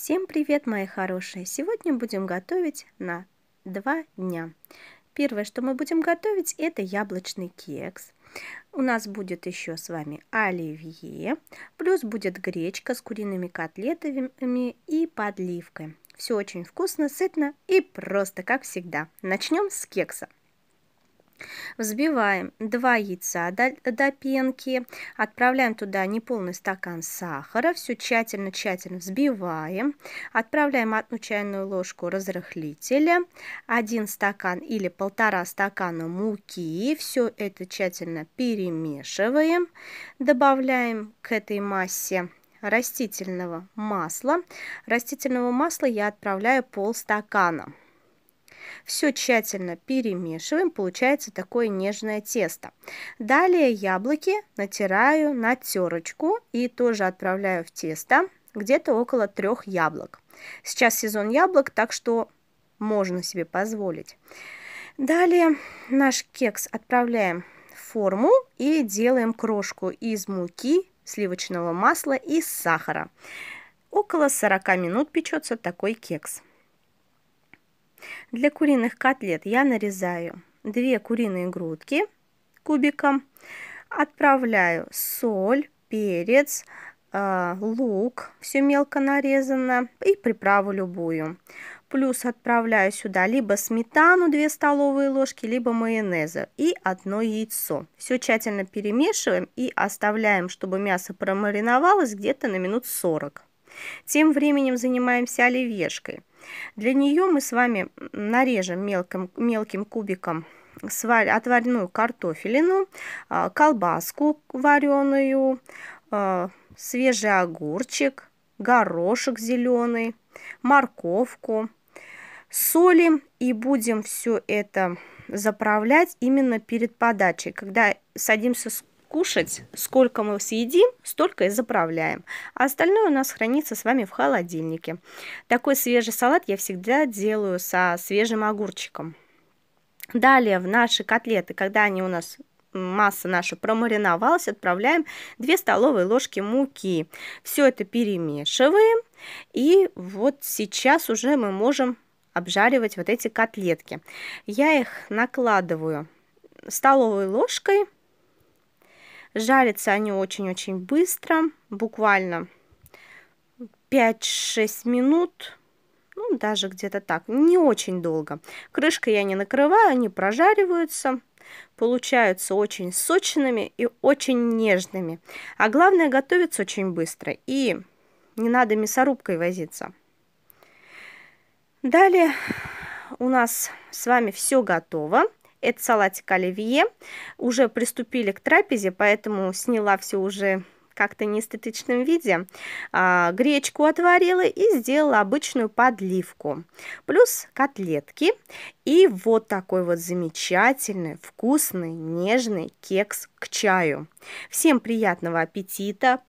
Всем привет, мои хорошие! Сегодня будем готовить на 2 дня. Первое, что мы будем готовить, это яблочный кекс. У нас будет еще с вами оливье, плюс будет гречка с куриными котлетами и подливкой. Все очень вкусно, сытно и просто, как всегда. Начнем с кекса. Взбиваем 2 яйца до пенки, отправляем туда неполный стакан сахара, все тщательно взбиваем, отправляем 1 чайную ложку разрыхлителя, 1 стакан или 1,5 стакана муки, все это тщательно перемешиваем, добавляем к этой массе растительного масла. Растительного масла я отправляю полстакана. Все тщательно перемешиваем, получается такое нежное тесто. Далее яблоки натираю на терочку и тоже отправляю в тесто, где-то около 3 яблок. Сейчас сезон яблок, так что можно себе позволить. Далее наш кекс отправляем в форму и делаем крошку из муки, сливочного масла и сахара. Около 40 минут печется такой кекс. Для куриных котлет я нарезаю 2 куриные грудки кубиком, отправляю соль, перец, лук, все мелко нарезано, и приправу любую. Плюс отправляю сюда либо сметану 2 столовые ложки, либо майонеза и 1 яйцо. Все тщательно перемешиваем и оставляем, чтобы мясо промариновалось где-то на минут 40. Тем временем занимаемся оливьешкой. Для нее мы с вами нарежем мелким кубиком отварную картофелину, колбаску вареную, свежий огурчик, горошек зеленый, морковку, солим и будем все это заправлять именно перед подачей, когда садимся кушать, сколько мы съедим, столько и заправляем. А остальное у нас хранится с вами в холодильнике. Такой свежий салат я всегда делаю со свежим огурчиком. Далее в наши котлеты, когда они у нас, масса наша промариновалась, отправляем 2 столовые ложки муки. Все это перемешиваем. И вот сейчас уже мы можем обжаривать вот эти котлетки. Я их накладываю столовой ложкой. Жарятся они очень-очень быстро, буквально 5-6 минут, ну даже где-то так, не очень долго. Крышкой я не накрываю, они прожариваются, получаются очень сочными и очень нежными. А главное, готовятся очень быстро и не надо мясорубкой возиться. Далее у нас с вами все готово. Это салатик оливье. Уже приступили к трапезе, поэтому сняла все уже как-то в неэстетичном виде. Гречку отварила и сделала обычную подливку. Плюс котлетки. И вот такой вот замечательный, вкусный, нежный кекс к чаю. Всем приятного аппетита!